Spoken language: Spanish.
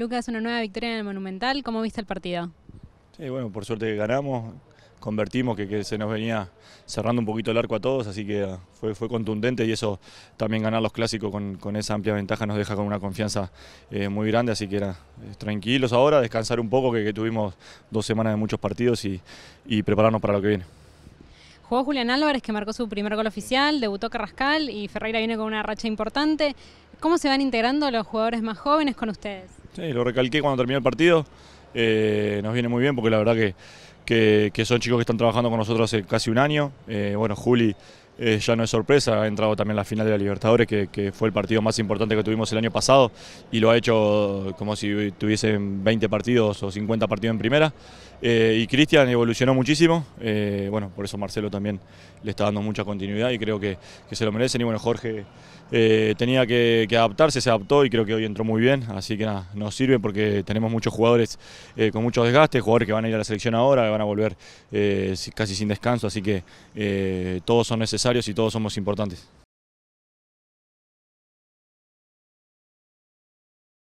Lucas, una nueva victoria en el Monumental. ¿Cómo viste el partido? Sí, bueno, por suerte ganamos, convertimos, que se nos venía cerrando un poquito el arco a todos, así que fue contundente, y eso también, ganar los clásicos con esa amplia ventaja nos deja con una confianza muy grande, así que era tranquilos ahora, descansar un poco, que tuvimos 2 semanas de muchos partidos y prepararnos para lo que viene. Jugó Julián Álvarez, que marcó su primer gol oficial, debutó Carrascal y Ferreira viene con una racha importante. ¿Cómo se van integrando los jugadores más jóvenes con ustedes? Sí, lo recalqué cuando terminó el partido. Nos viene muy bien porque la verdad que son chicos que están trabajando con nosotros hace casi un año. Bueno, Juli ya no es sorpresa, ha entrado también a la final de la Libertadores, que fue el partido más importante que tuvimos el año pasado, y lo ha hecho como si tuviesen 20 partidos o 50 partidos en primera. Y Cristian evolucionó muchísimo, bueno, por eso Marcelo también le está dando mucha continuidad y creo que se lo merecen. Y bueno, Jorge tenía que adaptarse, se adaptó y creo que hoy entró muy bien, así que nada, nos sirve porque tenemos muchos jugadores con muchos desgastes, jugadores que van a ir a la selección ahora, que van a volver casi sin descanso, así que todos son necesarios y todos somos importantes.